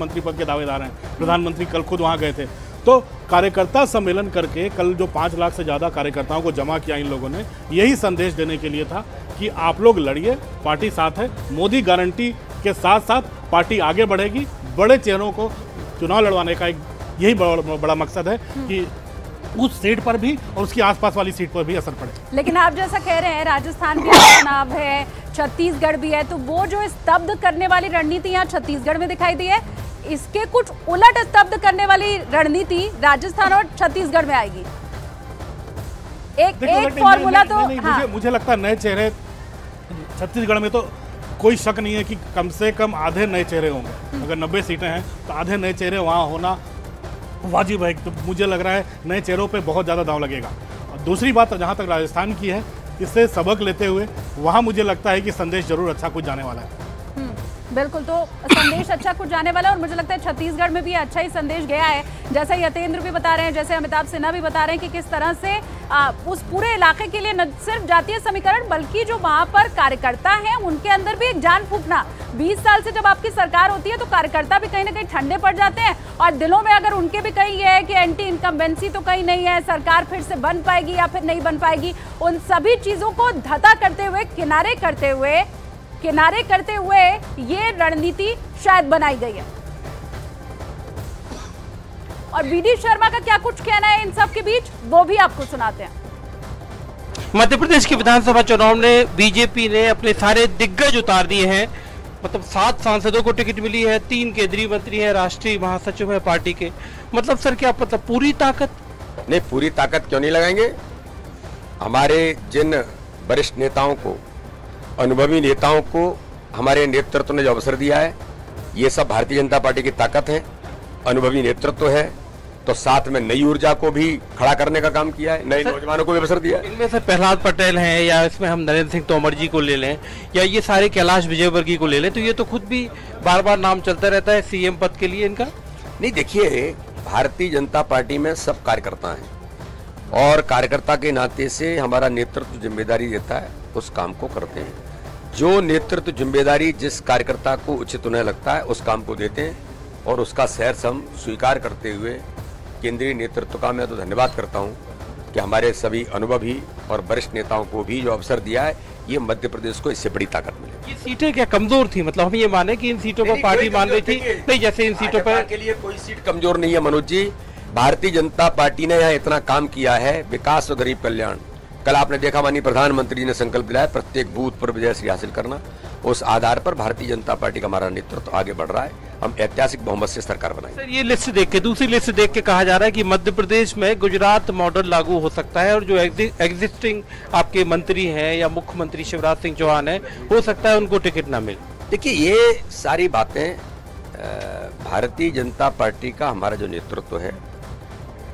मंत्री पद के दावेदार हैं। प्रधानमंत्री कल खुद वहाँ गए थे। तो कार्यकर्ता सम्मेलन करके कल जो 5 लाख से ज़्यादा कार्यकर्ताओं को जमा किया इन लोगों ने, यही संदेश देने के लिए था कि आप लोग लड़िए, पार्टी साथ है। मोदी गारंटी के साथ साथ पार्टी आगे बढ़ेगी। बड़े चेहरों को चुनाव लड़वाने का एक यही बड़ा मकसद है कि उस सीट पर भी और उसकी आसपास वाली सीट पर भी असर पड़े। लेकिन आप जैसा कह रहे हैं राजस्थान भी चुनाव है, छत्तीसगढ़ भी है, तो वो जो स्तब्ध करने वाली रणनीति यहाँ छत्तीसगढ़ में दिखाई दी है, इसके कुछ उलट स्तब्ध करने वाली रणनीति राजस्थान और छत्तीसगढ़ में आएगी। एक फॉर्मूला तो मुझे लगता है नए चेहरे छत्तीसगढ़ में तो कोई शक नहीं है कि कम से कम आधे नए चेहरे होंगे। अगर 90 सीटें हैं तो आधे नए चेहरे वहाँ होना वाजिब है। तो मुझे लग रहा है नए चेहरों पे बहुत ज़्यादा दांव लगेगा। और दूसरी बात जहाँ तक राजस्थान की है, इससे सबक लेते हुए वहाँ मुझे लगता है कि संदेश जरूर अच्छा कुछ जाने वाला है। बिल्कुल, तो संदेश अच्छा कुछ जाने वाला है और मुझे लगता है छत्तीसगढ़ में भी अच्छा ही संदेश गया है। जैसा यतेन्द्र भी बता रहे हैं, जैसे अमिताभ सिन्हा भी बता रहे हैं कि किस तरह से उस पूरे इलाके के लिए न सिर्फ जातीय समीकरण बल्कि जो वहाँ पर कार्यकर्ता हैं उनके अंदर भी एक जान फूकना। 20 साल से जब आपकी सरकार होती है तो कार्यकर्ता भी कहीं ना कहीं ठंडे पड़ जाते हैं और दिलों में अगर उनके भी कहीं ये है कि एंटी इनकम्बेंसी तो कहीं नहीं है, सरकार फिर से बन पाएगी या फिर नहीं बन पाएगी, उन सभी चीज़ों को धता करते हुए, किनारे करते हुए ये रणनीति शायद बनाई गई है। और बीडी शर्मा का क्या कुछ कहना है इन सब के बीच, वो भी आपको सुनाते हैं। मध्य प्रदेश के विधानसभा चुनाव में बीजेपी ने अपने सारे दिग्गज उतार दिए हैं। मतलब 7 सांसदों को टिकट मिली है, 3 केंद्रीय मंत्री हैं, राष्ट्रीय महासचिव है पार्टी के। मतलब सर क्या मतलब पूरी ताकत नहीं, पूरी ताकत क्यों नहीं लगाएंगे? हमारे जिन वरिष्ठ नेताओं को, अनुभवी नेताओं को हमारे नेतृत्व ने जो अवसर दिया है, ये सब भारतीय जनता पार्टी की ताकत है। अनुभवी नेतृत्व है तो साथ में नई ऊर्जा को भी खड़ा करने का काम किया है, नए नौजवानों को भी अवसर दिया है। इनमें से प्रहलाद पटेल हैं, या इसमें हम नरेंद्र सिंह तोमर जी को ले लें, या ये सारे कैलाश विजयवर्गीय को ले लें, तो ये तो खुद भी बार बार नाम चलता रहता है सीएम पद के लिए इनका। नहीं देखिए, भारतीय जनता पार्टी में सब कार्यकर्ता हैं और कार्यकर्ता के नाते से हमारा नेतृत्व जिम्मेदारी देता है, उस काम को करते हैं। जो नेतृत्व जिम्मेदारी जिस कार्यकर्ता को उचित उन्हें लगता है उस काम को देते हैं और उसका सहर्ष स्वीकार करते हुए केंद्रीय नेतृत्व का मैं तो धन्यवाद करता हूं कि हमारे सभी अनुभवी और वरिष्ठ नेताओं को भी जो अवसर दिया है, ये मध्य प्रदेश को इससे बड़ी ताकत मिली। ये सीटें क्या कमजोर थी? मतलब हम ये माने कि इन सीटों पर पार्टी मान रही थी नहीं, जैसे इन सीटों पर के लिए कोई सीट कमजोर नहीं है। मनोज जी, भारतीय जनता पार्टी ने यहाँ इतना काम किया है, विकास और गरीब कल्याण। कल आपने देखा माननीय प्रधानमंत्री जी ने संकल्प दिलाया प्रत्येक बूथ पर विजय हासिल करना। उस आधार पर भारतीय जनता पार्टी का हमारा नेतृत्व आगे बढ़ रहा है। हम ऐतिहासिक बहुमत से सरकार बनाएंगे। सर, ये लिस्ट देख के, दूसरी लिस्ट देख के कहा जा रहा है कि मध्य प्रदेश में गुजरात मॉडल लागू हो सकता है और जो एग्जिस्टिंग आपके मंत्री हैं या मुख्यमंत्री शिवराज सिंह चौहान है, हो सकता है उनको टिकट ना मिले। देखिए, ये सारी बातें भारतीय जनता पार्टी का हमारा जो नेतृत्व है,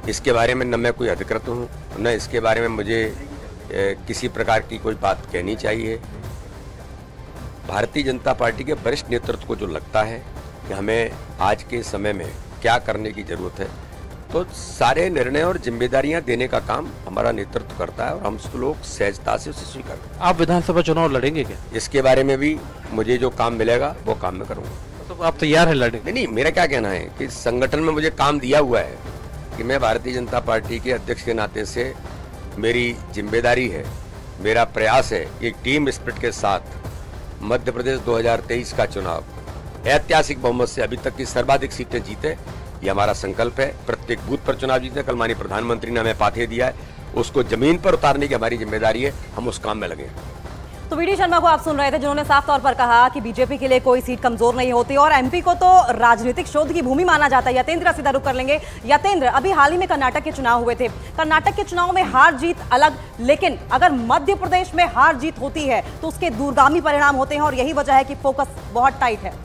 इसके बारे में न मैं कोई अधिकृत हूँ, न इसके बारे में मुझे किसी प्रकार की कोई बात कहनी चाहिए। भारतीय जनता पार्टी के वरिष्ठ नेतृत्व को जो लगता है कि हमें आज के समय में क्या करने की ज़रूरत है, तो सारे निर्णय और जिम्मेदारियां देने का काम हमारा नेतृत्व करता है और हम लोग सहजता से उसे स्वीकार करते हैं। आप विधानसभा चुनाव लड़ेंगे क्या? इसके बारे में भी मुझे जो काम मिलेगा वो काम मैं करूँगा। तो आप तैयार हैं लड़ेंगे? नहीं, मेरा क्या कहना है कि संगठन में मुझे काम दिया हुआ है कि मैं भारतीय जनता पार्टी के अध्यक्ष के नाते से मेरी जिम्मेदारी है, मेरा प्रयास है कि टीम स्पिरिट के साथ मध्य प्रदेश 2023 का चुनाव ऐतिहासिक बहुमत से अभी तक की सर्वाधिक सीटें जीते, ये हमारा संकल्प है। प्रत्येक बूथ पर चुनाव जीते। कल माननीय प्रधानमंत्री ने हमें पाथे दिया है, उसको जमीन पर उतारने की हमारी जिम्मेदारी है, हम उस काम में लगे। तो वीडी शर्मा को आप सुन रहे थे, जिन्होंने साफ तौर पर कहा कि बीजेपी के लिए कोई सीट कमजोर नहीं होती और एमपी को तो राजनीतिक शोध की भूमि माना जाता है। यतेन्द्र सीधा रुख कर लेंगे। यतेन्द्र, अभी हाल ही में कर्नाटक के चुनाव हुए थे, कर्नाटक के चुनाव में हार जीत अलग, लेकिन अगर मध्य प्रदेश में हार जीत होती है तो उसके दूरगामी परिणाम होते हैं और यही वजह है कि फोकस बहुत टाइट है।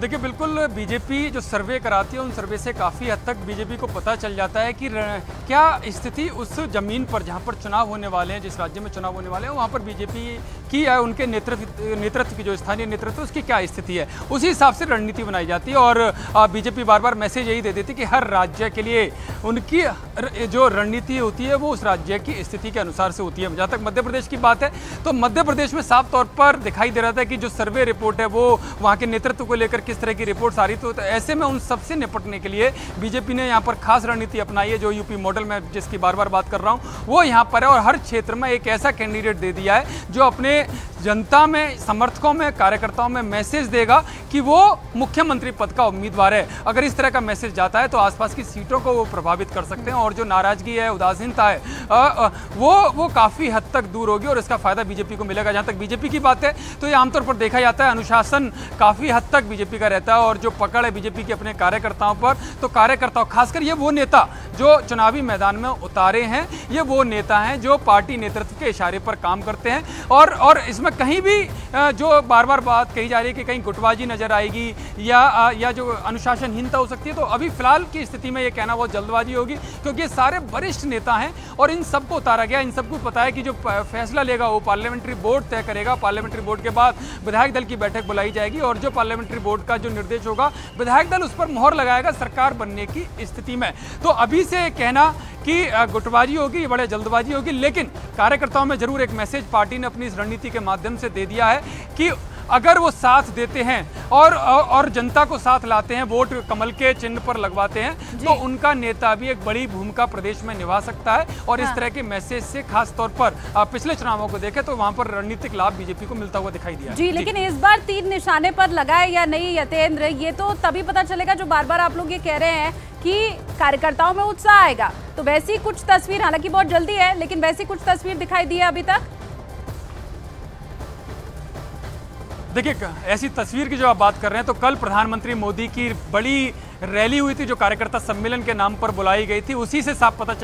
देखिए, बिल्कुल बीजेपी जो सर्वे कराती है, उन सर्वे से काफ़ी हद तक बीजेपी को पता चल जाता है कि क्या स्थिति उस ज़मीन पर, जहां पर चुनाव होने वाले हैं, जिस राज्य में चुनाव होने वाले हैं, वहां पर बीजेपी की या उनके नेतृत्व की जो स्थानीय नेतृत्व उसकी क्या स्थिति है, उसी हिसाब से रणनीति बनाई जाती है। और बीजेपी बार बार मैसेज यही दे देती है कि हर राज्य के लिए उनकी जो रणनीति होती है वो उस राज्य की स्थिति के अनुसार से होती है। जहाँ तक मध्य प्रदेश की बात है तो मध्य प्रदेश में साफ तौर पर दिखाई दे रहा था कि जो सर्वे रिपोर्ट है वो वहाँ के नेतृत्व को लेकर किस तरह की रिपोर्ट्स आ रही थी। तो ऐसे में उन सबसे निपटने के लिए बीजेपी ने यहाँ पर खास रणनीति अपनाई है, जो यूपी मॉडल में जिसकी बार बार बात कर रहा हूँ वो यहाँ पर है। और हर क्षेत्र में एक ऐसा कैंडिडेट दे दिया है जो अपने जनता में, समर्थकों में, कार्यकर्ताओं में मैसेज देगा कि वो मुख्यमंत्री पद का उम्मीदवार है। अगर इस तरह का मैसेज जाता है तो आसपास की सीटों को वो प्रभावित कर सकते हैं और जो नाराजगी है, उदासीनता है, वो काफ़ी हद तक दूर होगी और इसका फ़ायदा बीजेपी को मिलेगा। जहाँ तक बीजेपी की बात है तो ये आमतौर पर देखा जाता है अनुशासन काफ़ी हद तक बीजेपी का रहता है और जो पकड़ है बीजेपी के अपने कार्यकर्ताओं पर, तो कार्यकर्ताओं खासकर ये वो नेता जो चुनावी मैदान में उतारे हैं, ये वो नेता हैं जो पार्टी नेतृत्व के इशारे पर काम करते हैं। और इसमें कहीं भी जो बार बार बात कही जा रही है कि कहीं गुटबाजी नजर आएगी या जो अनुशासनहीनता हो सकती है, तो अभी फिलहाल की स्थिति में ये कहना बहुत जल्दबाजी होगी क्योंकि ये सारे वरिष्ठ नेता हैं और इन सबको उतारा गया। इन सबको पता है कि जो फैसला लेगा वो पार्लियामेंट्री बोर्ड तय करेगा, पार्लियामेंट्री बोर्ड के बाद विधायक दल की बैठक बुलाई जाएगी और जो पार्लियामेंट्री बोर्ड का जो निर्देश होगा विधायक दल उस पर मोहर लगाएगा सरकार बनने की स्थिति में। तो अभी से कहना कि गुटबाजी होगी, बड़े जल्दबाजी होगी, लेकिन कार्यकर्ताओं में जरूर एक मैसेज पार्टी ने अपनी इस रणनीति के माध्यम से दे दिया है कि अगर वो साथ देते हैं और जनता को साथ लाते हैं, वोट कमल के चिन्ह पर लगवाते हैं, तो उनका नेता भी एक बड़ी भूमिका प्रदेश में निभा सकता है। और इस तरह के मैसेज से खासतौर पर पिछले चुनावों को देखें तो वहां पर रणनीतिक लाभ बीजेपी को मिलता हुआ दिखाई दिया जी। लेकिन इस बार तीन निशाने पर लगाए या नहीं यतेन्द्र, ये तो तभी पता चलेगा। जो बार बार आप लोग ये कह रहे हैं कि कार्यकर्ताओं में उत्साह आएगा, तो वैसी कुछ तस्वीर, हालांकि बहुत जल्दी है, लेकिन वैसी कुछ तस्वीर दिखाई दी है अभी तक? देखिए, ऐसी तस्वीर की जो आप बात कर रहे हैं तो कल प्रधानमंत्री मोदी की बड़ी रैली हुई थी जो कार्यकर्ता सम्मेलन के नाम पर बुलाई गई थी। उसी से साफ पता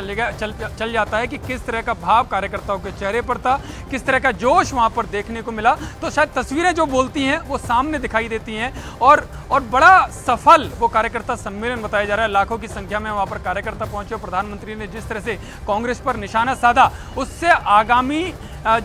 चल जाता है कि किस तरह का भाव कार्यकर्ताओं के चेहरे पर था, किस तरह का जोश वहां पर देखने को मिला। तो शायद तस्वीरें जो बोलती हैं वो सामने दिखाई देती हैं और बड़ा सफल वो कार्यकर्ता सम्मेलन बताया जा रहा है। लाखों की संख्या में वहाँ पर कार्यकर्ता पहुँचे और प्रधानमंत्री ने जिस तरह से कांग्रेस पर निशाना साधा, उससे आगामी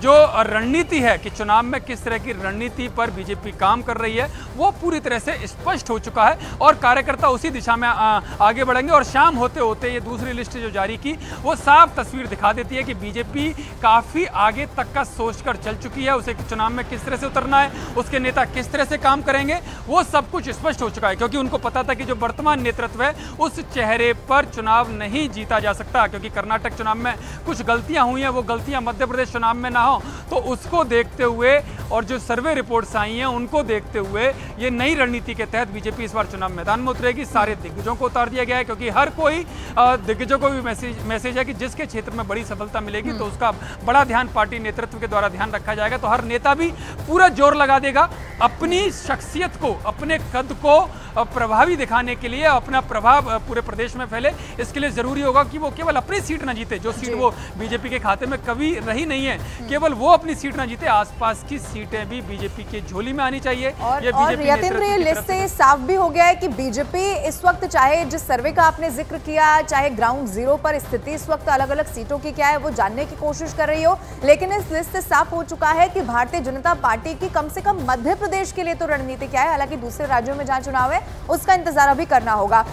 जो रणनीति है कि चुनाव में किस तरह की रणनीति पर बीजेपी काम कर रही है वो पूरी तरह से स्पष्ट हो चुका है और कार्यकर्ता उसी दिशा में आगे बढ़ेंगे। और शाम होते होते ये दूसरी लिस्ट जो जारी की वो साफ तस्वीर दिखा देती है कि बीजेपी काफ़ी आगे तक का सोचकर चल चुकी है, उसे चुनाव में किस तरह से उतरना है, उसके नेता किस तरह से काम करेंगे, वो सब कुछ स्पष्ट हो चुका है क्योंकि उनको पता था कि जो वर्तमान नेतृत्व है उस चेहरे पर चुनाव नहीं जीता जा सकता क्योंकि कर्नाटक चुनाव में कुछ गलतियाँ हुई हैं, वो गलतियाँ मध्य प्रदेश चुनाव में ना हो। तो उसको देखते हुए और जो सर्वे रिपोर्ट्स आई हैं उनको देखते हुए ये नई रणनीति के तहत बीजेपी इस बार चुनाव मैदान में उतरेगी। सारे दिग्गजों को उतार दिया गया है क्योंकि हर कोई दिग्गजों को भी मैसेज है कि जिसके क्षेत्र में बड़ी सफलता मिलेगी तो उसका बड़ा ध्यान पार्टी नेतृत्व के द्वारा ध्यान रखा जाएगा। तो हर नेता भी पूरा जोर लगा देगा अपनी शख्सियत को, अपने कद को प्रभावी दिखाने के लिए, अपना प्रभाव पूरे प्रदेश में फैले। इसके लिए जरूरी होगा कि वो केवल अपनी सीट ना जीते, जो सीट वो बीजेपी के खाते में कभी रही नहीं है, केवल वो अपनी सीट ना जीते, आसपास की सीटें भी बीजेपी के झोली में आनी चाहिए। और यतेन्द्र, ये लिस्ट से साफ भी हो गया है कि बीजेपी इस वक्त, चाहे जिस सर्वे का आपने जिक्र किया, चाहे ग्राउंड जीरो पर स्थिति इस वक्त अलग अलग सीटों की क्या है वो जानने की कोशिश कर रही हो, लेकिन इस लिस्ट से साफ हो चुका है कि भारतीय जनता पार्टी की कम से कम मध्य प्रदेश के लिए तो रणनीति क्या है। हालांकि दूसरे राज्यों में जहाँ चुनाव है उसका इंतजार अभी करना होगा।